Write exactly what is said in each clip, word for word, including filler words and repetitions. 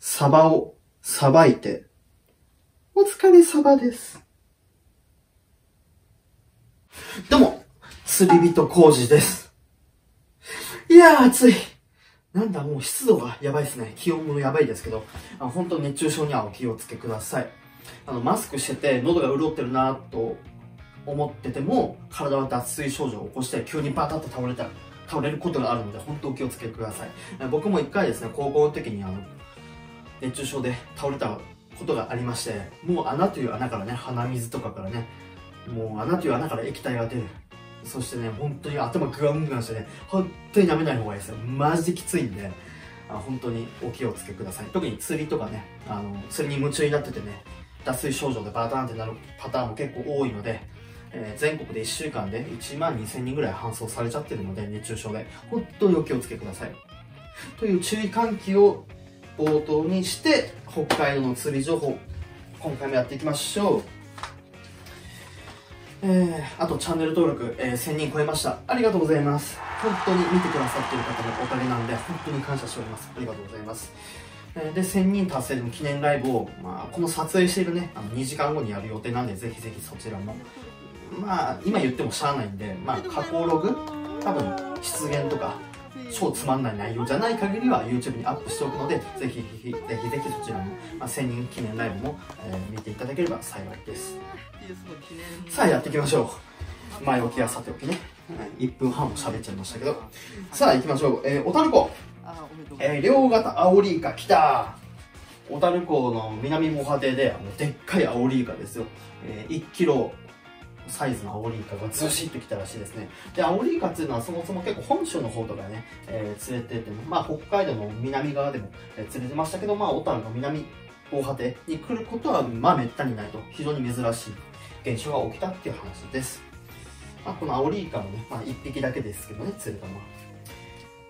サバをさばいて、お疲れサバです。どうも、釣り人Kojiです。いやー暑い。なんだもう湿度がやばいですね。気温もやばいですけど、あの本当熱中症にはお気をつけください。あのマスクしてて喉が潤ってるなーと思ってても、体は脱水症状を起こして急にバタッと倒れたら、倒れることがあるので、本当お気をつけください。僕も一回ですね、高校の時にあの熱中症で倒れたことがありまして、もう穴という穴からね、鼻水とかからね、もう穴という穴から液体が出る。そしてね、本当に頭グワングワンしてね、本当に舐めない方がいいですよ。マジできついんで、あ本当にお気をつけください。特に釣りとかね、あの釣りに夢中になっててね、脱水症状でバターンってなるパターンも結構多いので、えー、全国でいっしゅうかんでいちまんにせんにんぐらい搬送されちゃってるので、熱中症で本当にお気をつけくださいという注意喚起を冒頭にして、北海道の釣り情報今回もやっていきましょう。えー、あとチャンネル登録、えー、せんにん超えました。ありがとうございます。本当に見てくださっている方のおかげなんで、本当に感謝しております。ありがとうございます。えー、でせんにん達成の記念ライブを、まあ、この撮影しているね、あのにじかんごにやる予定なんで、ぜひぜひそちらも、まあ今言ってもしゃあないんで、まあ加工ログ、多分出現とか超つまんない内容じゃない限りは YouTube にアップしておくので、ぜひぜひぜひぜひそちらの、まあ、せんにん記念ライブも、えー、見ていただければ幸いです。さあやっていきましょう。前置きはさておきね、いっぷんはんも喋っちゃいましたけど、さあ行きましょう。えー、小樽港、えー、両型アオリイカ来た。小樽港の南防波堤で、あのでっかいアオリイカですよ。えー、いちキロサイズのアオリイカがずしっときたらしいですね。で、アオリイカっていうのはそもそも結構本州の方とかね、えー、連れてって、まあ北海道の南側でも、えー、連れてましたけど、まあ小樽の南防波堤に来ることはまあめったにないと、非常に珍しい現象が起きたっていう話です。まあ、このアオリイカもね、まあいっぴきだけですけどね、釣れたのは。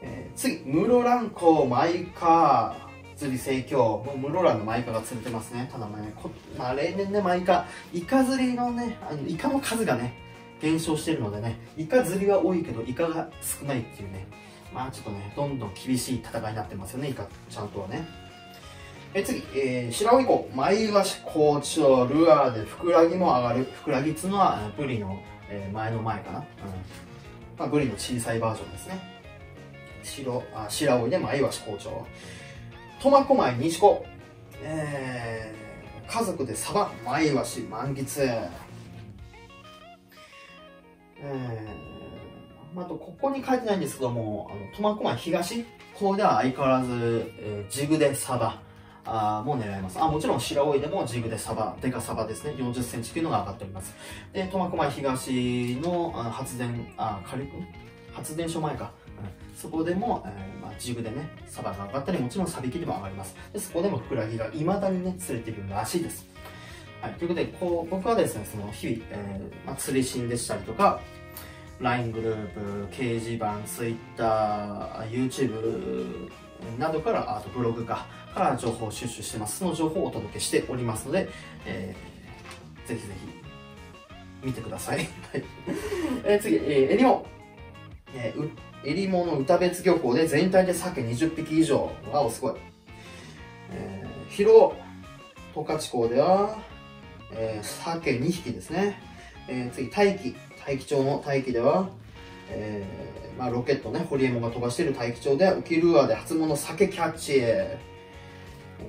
えー、次、室蘭港マイカー。釣り盛況。もう室蘭のマイカが釣れてますね。ただまあね、こまあ、例年ね、マイカ、イカ釣りのね、あのイカの数がね、減少してるのでね、イカ釣りは多いけど、イカが少ないっていうね、まあちょっとね、どんどん厳しい戦いになってますよね、イカちゃんとはね。え次、えー、白老港、マイワシ好調、ルアーでふくらぎも上がる。ふくらぎっつうのは、ブリの、えー、前の前かな。うん、まあ、ブリの小さいバージョンですね。白、あ、白老でマイワシ好調。苫小牧、西高、えー、家族でサバ、マイワシ満喫。えー、あとここに書いてないんですけども、苫小牧東方では相変わらず、えー、ジグでサバあも狙えます。あもちろん白老でもジグでサバ、デカサバですね、よんじゅっセンチというのが上がっております。で苫小牧東のあ発電あ火力発電所前か。そこでも、えーまあ、ジグでね、サバが上がったり、もちろんサビキでも上がります。で、そこでもふくらぎがいまだにね、釣れているらしいです。はい、ということで、こう僕はですね、その日々、えーまあ、釣り芯でしたりとか、ライン グループ、掲示板、Twitter、YouTube などから、あとブログか、から情報を収集してます。その情報をお届けしておりますので、えー、ぜひぜひ見てください。はいえー、次、えー、エリモ。えーえりもの歌別漁港で全体で鮭にじゅっぴき以上。わお、すごい。えー、広尾、十勝港では、えー、鮭にひきですね。えー、次、大樹、大樹町の大樹では、えー、まあ、ロケットね、ホリエモンが飛ばしている大樹町では、浮きルアーで初物鮭キャッチ。え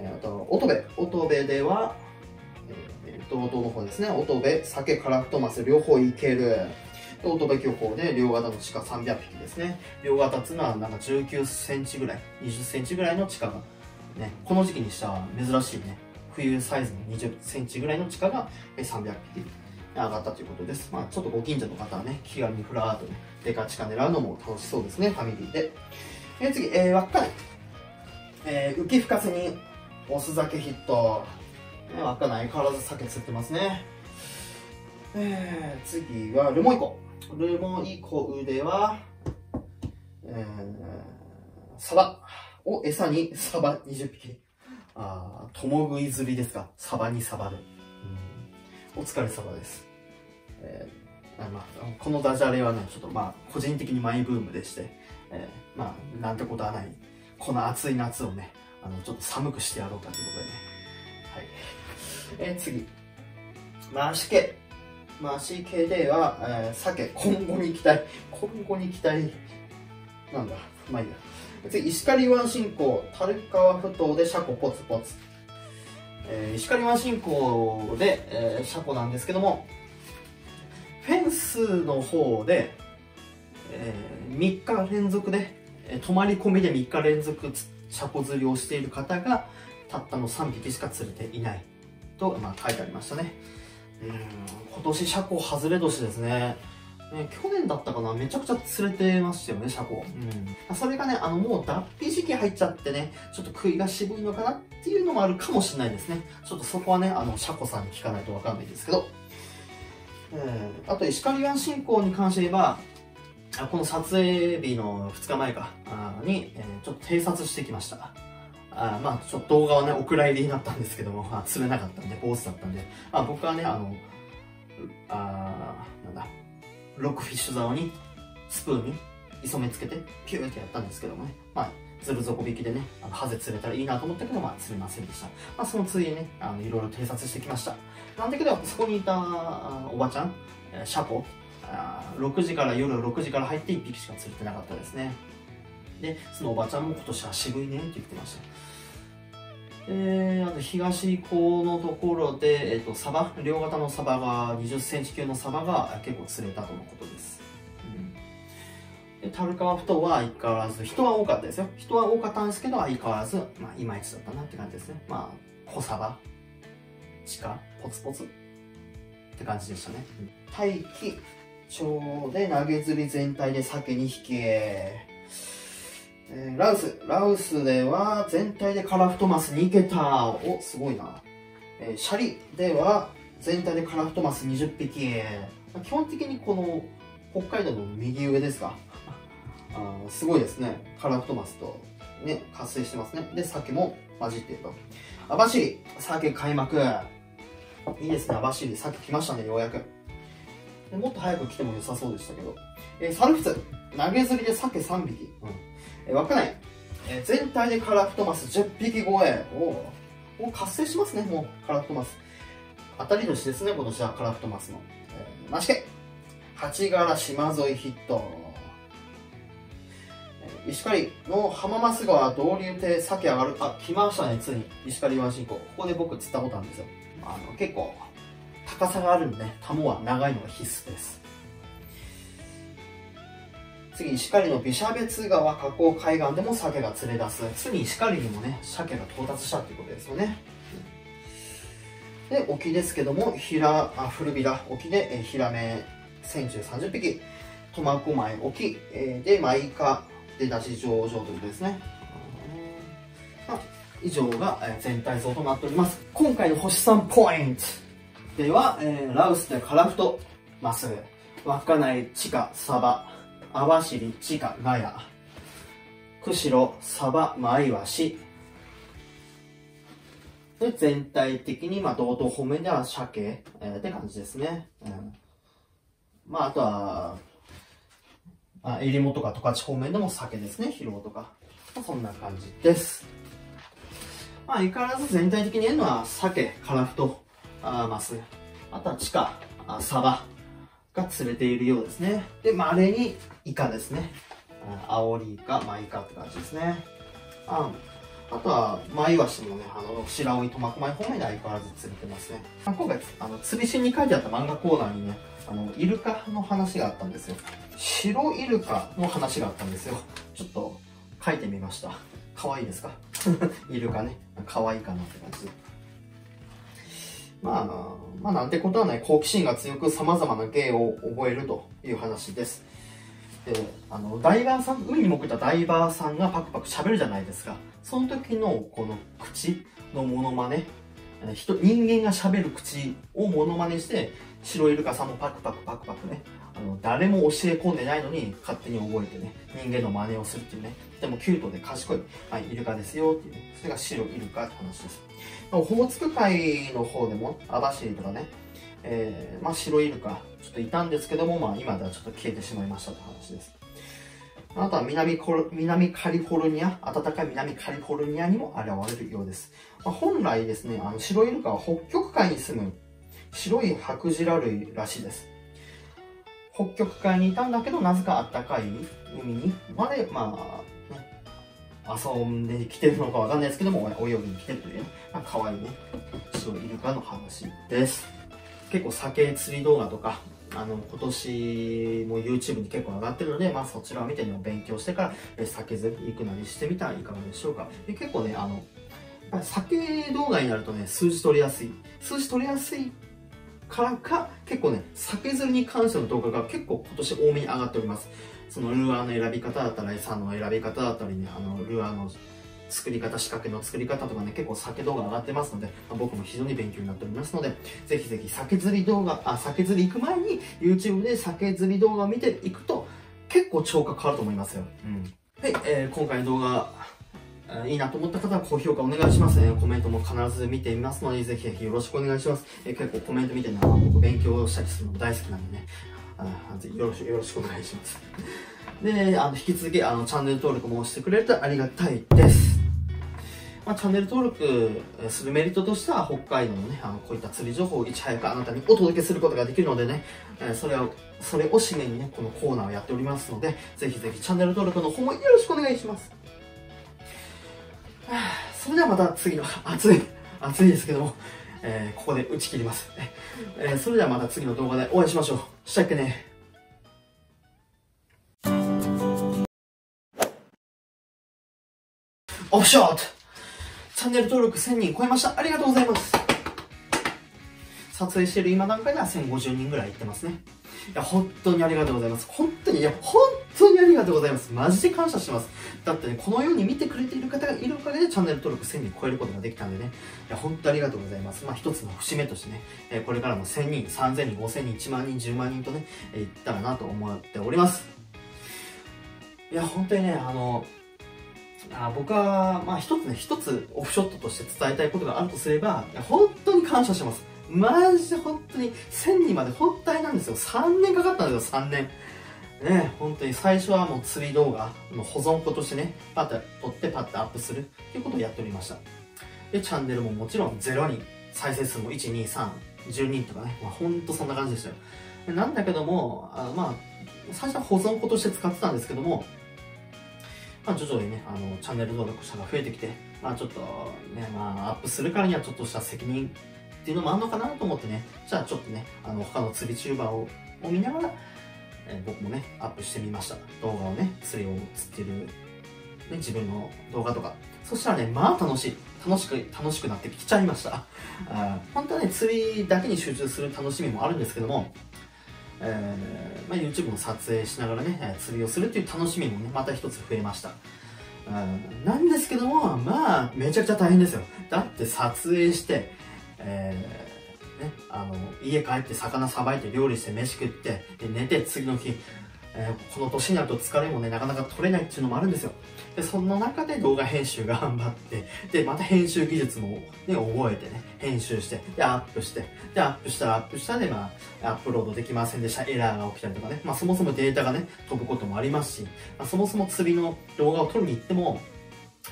ー、あと、乙部、乙部では、えー、道東の方ですね、乙部、鮭、カラフトマス、両方いける。乙部漁港で両型の地下さんびゃっぴきですね。両型っていうのはなんかじゅうきゅうセンチぐらい、にじゅっセンチぐらいの地下が、ね、この時期にしたら珍しいね、冬サイズのにじゅっセンチぐらいの地下がさんびゃっぴき上がったということです。まあ、ちょっとご近所の方はね、気軽にふらーっとね、デカ地下狙うのも楽しそうですね、ファミリーで。え次、えー、稚内、えー、浮き深瀬にオス酒ヒット。ね、稚内、相変わらず酒釣ってますね。えー、次は留萌湖。留萌湖では、えー、サバを餌にサバにじゅっぴき。ああ、共食い釣りですか。サバにサバで。うん、お疲れサバです。えーあまあ、このダジャレはね、ちょっとまあ、個人的にマイブームでして、えー、まあ、なんてことはない。この暑い夏をね、あのちょっと寒くしてやろうかということでね。はい。えー、次。回し系。回し系では、えー、鮭、今後に期待。今後に期待。なんだ、まあいいや。次、石狩湾信仰、樽川埠頭でシャコポツポツ。えー、石狩湾信仰で、えー、シャコなんですけども、フェンスの方で、えー、みっか連続で、えー、泊まり込みでみっか連続シャコ釣りをしている方が、たったのさんびきしか釣れていないと、まあ、書いてありましたね。うん、今年シャコ外れ年ですね。ね、去年だったかな、めちゃくちゃ釣れてましたよね、シャコ。うん、それがね、あの、もう脱皮時期入っちゃってね、ちょっと食いが渋いのかなっていうのもあるかもしれないですね。ちょっとそこはね、あの、シャコさんに聞かないとわかんないですけど。うん、あと、石狩湾信仰に関して言えば、この撮影日のふつかまえか、に、えー、ちょっと偵察してきました。あまあ、ちょっと動画はね、お蔵入りになったんですけども、まあ、釣れなかったんで、坊主だったんで、まあ、僕はね、あの、あなんだ、ロックフィッシュ竿にスプーンに磯目つけてピューってやったんですけどもね、まあ、ずる底引きでね、あのハゼ釣れたらいいなと思ったけど、まあ、釣れませんでした。まあ、そのついでね、あのいろいろ偵察してきました。なんだけど、そこにいたおばちゃん、シャコ、ろくじから、夜ろくじから入っていっぴきしか釣れてなかったですね。で、そのおばちゃんも今年は渋いねって言ってました。えー、あと東港のところで、えー、とサバ両型のサバがにじゅっセンチ級のサバが結構釣れたとのことです、うん、で樽川埠頭は相変わらず人は多かったですよ。人は多かったんですけど相変わらず、まあ、いまいちだったなって感じですね。まあ小サバ地下ポツポツって感じでしたね、うん、大気町で投げ釣り全体で鮭にひき。えー、羅臼、羅臼では全体でカラフトマスにけた。お、すごいな。えー、シャリでは全体でカラフトマスにじゅっぴき。まあ、基本的にこの北海道の右上ですか。あすごいですね。カラフトマスとね、活性してますね。で、鮭も混じっていると。網走、鮭開幕。いいですね、網走。鮭来ましたね、ようやく。でもっと早く来ても良さそうでしたけど。えー、猿払、投げ釣りで鮭さんびき。うん枠内、えー、全体でカラフトマスじゅっぴき超え。おもう活性しますね、もうカラフトマス。当たり年ですね、今年はカラフトマスの。えー、マシケ、八柄島沿いヒット。えー、石狩の浜マス川同流亭鮭上がる。あ、来ましたね、ついに。石狩湾信仰。ここで僕釣ったことあるんですよ。あの結構、高さがあるんでね、タモは長いのが必須です。次、石狩の美写別川河口海岸でも鮭が釣れ出す。ついに石狩にもね、鮭が到達したということですよね。で、沖ですけども、ひら、あ、古びら、沖で、え、ヒラメ、せんじゅうさんじゅっぴき、苫小牧沖、えー、で、マイカ、で、出し上々ということですね。まあ、以上が、えー、全体像となっております。今回の星さんポイントでは、えー、羅臼でカラフトマス、稚内、地下、サバ、網走、地下、ガヤ、釧路、サバ、マイワシ。で、全体的に、まあ、道東方面では鮭、えー、って感じですね。うん、まあ、あとは、まあ、えりもとか十勝方面でも鮭ですね。広尾とか。まあ、そんな感じです。まあ、相変わらず全体的に言えるのは鮭、カラフト、あマス、あとは地下、あサバ。が釣れているようですね。で、まれにイカですね。アオリイカ、マイカって感じですね。あ, あとは、マイワシもね、あの、白老、苫小牧方面で相変わらず釣れてますね。今回、あの、釣りしに書いてあった漫画コーナーにね、あの、イルカの話があったんですよ。白イルカの話があったんですよ。ちょっと、書いてみました。可愛いですかイルカね。可愛いかなって感じ。まあ、まあなんてことはね、好奇心が強く様々な芸を覚えるという話です。で、あの、ダイバーさん、海に潜ったダイバーさんがパクパク喋るじゃないですか。その時のこの口のモノマネ、人、人間が喋る口をモノマネして、白イルカさんもパクパクパクパクね、あの、誰も教え込んでないのに勝手に覚えてね、人間の真似をするっていうね、でもキュートで賢い、はい、イルカですよっていうね、それが白イルカって話です。オホーツク海の方でも、網走とかね、えー、まあ白イルカ、ちょっといたんですけども、まあ今ではちょっと消えてしまいましたって話です。あなたは 南, コロ南カリフォルニア、暖かい南カリフォルニアにも現れるようです。まあ、本来ですね、あの白イルカは北極海に住む白いハクジラ類らしいです。北極海にいたんだけど、なぜか暖かい海にまで、まあ、ね、遊んできてるのかわかんないですけども、泳ぎに来てるというね、まあ、可愛いね、白イルカの話です。結構鮭釣り動画とか、あの、今年も YouTube に結構上がってるので、まあそちらを見ての勉強してから、酒釣り行くなりしてみたらいかがでしょうか。で結構ね、あの、酒動画になるとね、数字取りやすい。数字取りやすいからか、結構ね、酒釣りに関しての動画が結構今年多めに上がっております。そのルアーの選び方だったり、餌の選び方だったりね、あの、ルアーの作り方、仕掛けの作り方とかね、結構酒動画上がってますので、まあ、僕も非常に勉強になっておりますので、ぜひぜひ酒釣り動画、あ、酒釣り行く前に YouTube で酒釣り動画を見ていくと、結構聴覚変わると思いますよ。うん。はい、えー、今回の動画、いいなと思った方は高評価お願いします。コメントも必ず見てみますので、ぜひぜひよろしくお願いします。えー、結構コメント見てね、僕勉強したりするのも大好きなんでね、あぜひよろしく、よろしくお願いします。で、あの、引き続き、あの、チャンネル登録もしてくれるとありがたいです。まあ、チャンネル登録するメリットとしては、北海道のね、あの、こういった釣り情報をいち早くあなたにお届けすることができるのでね、えー、それを、それを締めにね、このコーナーをやっておりますので、ぜひぜひチャンネル登録の方もよろしくお願いします。はあ、それではまた次の、暑い、暑いですけども、えー、ここで打ち切ります。えー、それではまた次の動画でお会いしましょう。したっけね。オフショットチャンネル登録せんにん超えました。ありがとうございます。撮影している今段階ではせんごじゅうにんぐらいいってますね。いや、本当にありがとうございます。本当に、いや、本当にありがとうございます。マジで感謝してます。だってね、このように見てくれている方がいるおかげでチャンネル登録せんにん超えることができたんでね。いや、本当にありがとうございます。まあ、一つの節目としてね、えー、これからもせんにん、さんぜんにん、ごせんにん、いちまんにん、じゅうまんにんとね、えー、いったらなと思っております。いや、本当にね、あの、あ僕は、まあ一つね、一つオフショットとして伝えたいことがあるとすれば、本当に感謝してます。マジで本当に、せんにんまで本当なんですよ。さんねんかかったんですよ、さんねん。ね、本当に最初はもう釣り動画の保存庫としてね、パッと撮ってパッとアップするっていうことをやっておりました。で、チャンネルももちろんゼロにん、再生数もいち、に、さん、じゅうにんとかね、まあ本当そんな感じでしたよ。なんだけども、あまあ、最初は保存庫として使ってたんですけども、まあ徐々にね、あの、チャンネル登録者が増えてきて、まあちょっとね、まあアップするからにはちょっとした責任っていうのもあるのかなと思ってね、じゃあちょっとね、あの、他の釣りチューバーを見ながら、えー、僕もね、アップしてみました。動画をね、釣りを釣ってる、ね、自分の動画とか。そしたらね、まあ楽しい。楽しく、楽しくなってきちゃいました。あ本当はね、釣りだけに集中する楽しみもあるんですけども、えーまあ、YouTube の撮影しながらね、釣りをするっていう楽しみもね、また一つ増えました。うん、なんですけども、まあ、めちゃくちゃ大変ですよ。だって撮影して、えーね、あの家帰って魚さばいて料理して飯食って、で寝て次の日、えー、この年になると疲れもね、なかなか取れないっていうのもあるんですよ。で、その中で動画編集頑張って、で、また編集技術もね、覚えてね、編集して、で、アップして、で、アップしたらアップしたで、まあ、アップロードできませんでした。エラーが起きたりとかね、まあ、そもそもデータがね、飛ぶこともありますし、まあ、そもそも釣りの動画を撮りに行っても、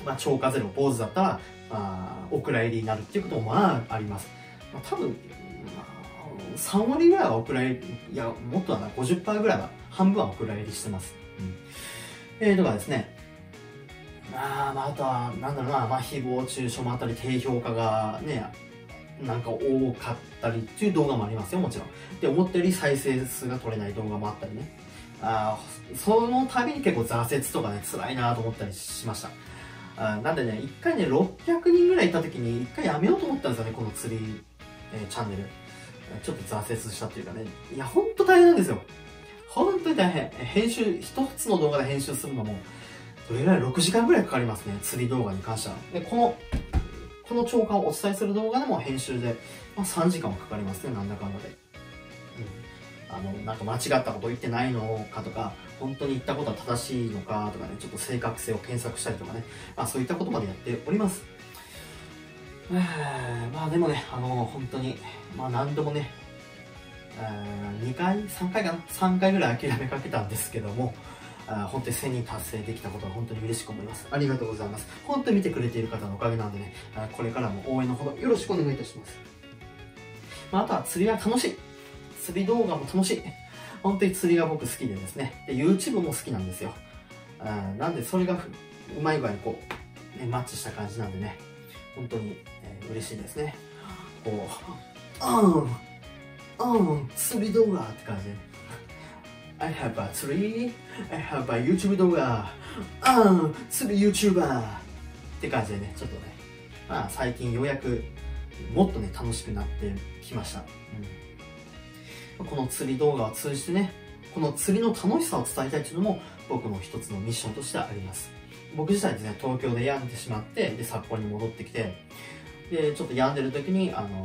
まあ、超過ゼロ、坊主だったら、まあ、お蔵入りになるっていうこともまあ、あります。まあ、多分、まあ、さんわりぐらいはお蔵入り、いや、もっとだな、ごじゅっパーセント ぐらいは、半分はお蔵入りしてます。うん。えー、とかですね、まあ、まあ、あとは、なんだろうな、まあ、誹謗中傷もあったり、低評価がね、なんか多かったりっていう動画もありますよ、もちろん。で、思ったより再生数が取れない動画もあったりね。あその度に結構挫折とかね、辛いなと思ったりしました。あなんでね、一回ね、ろっぴゃくにんぐらいいた時に、一回やめようと思ったんですよね、この釣り、えー、チャンネル。ちょっと挫折したっていうかね、いや、ほんと大変なんですよ。ほんとに大変。編集、一つの動画で編集するのも、どれぐらいろくじかんぐらいかかりますね、釣り動画に関しては。で、この、この超過をお伝えする動画でも編集で、まあ、さんじかんもかかりますね、なんだかんだで。うん。あの、なんか間違ったこと言ってないのかとか、本当に言ったことは正しいのかとかね、ちょっと正確性を検索したりとかね、まあそういったことまでやっております。えー、まあでもね、あの、本当に、まあ何度もね、えー、にかい、さんかいかな、さんかいぐらい諦めかけたんですけども、あ本当にせんにん達成できたことは本当に嬉しく思います。ありがとうございます。本当に見てくれている方のおかげなんでね、あこれからも応援のほどよろしくお願いいたします。まあ、あとは釣りは楽しい。釣り動画も楽しい。本当に釣りが僕好きでですね。で、YouTube も好きなんですよ。あなんでそれがうまい具合にこう、ね、マッチした感じなんでね、本当に、えー、嬉しいですね。こう、うん、うん、釣り動画って感じで。I have a tree, I have a YouTube 動画、うん、釣り YouTuber って感じでね、ちょっとね、まあ最近ようやくもっとね、楽しくなってきました。うん、この釣り動画を通じてね、この釣りの楽しさを伝えたいというのも僕の一つのミッションとしてはあります。僕自体ですね、東京で病んでしまって、で、札幌に戻ってきて、で、ちょっと病んでる時に、あの、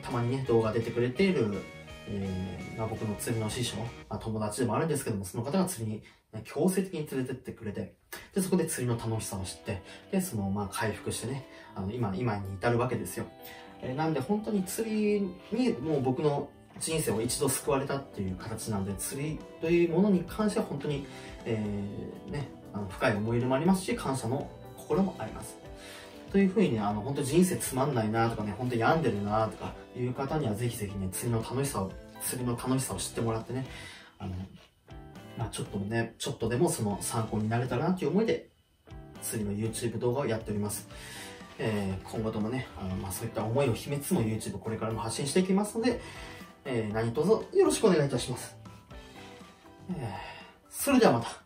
たまにね、動画出てくれている、えーまあ、僕の釣りの師匠、まあ、友達でもあるんですけども、その方が釣りに、ね、強制的に連れてってくれて、で、そこで釣りの楽しさを知って、で、その、まあ、回復してね、あの、今、今に至るわけですよ。えー、なんで本当に釣りに、もう僕の、人生を一度救われたっていう形なので、釣りというものに関しては本当に、えー、ね、あの深い思い入れもありますし、感謝の心もあります。というふうにね、あの、本当人生つまんないなとかね、本当に病んでるなとかいう方には、ぜひぜひね、釣りの楽しさを、釣りの楽しさを知ってもらってね、あの、まあ、ちょっとね、ちょっとでもその参考になれたらなという思いで、釣りの YouTube 動画をやっております。えー、今後ともね、あの、まあ、そういった思いを秘めつつも YouTube これからも発信していきますので、えー、何卒よろしくお願いいたします。えー、それではまた。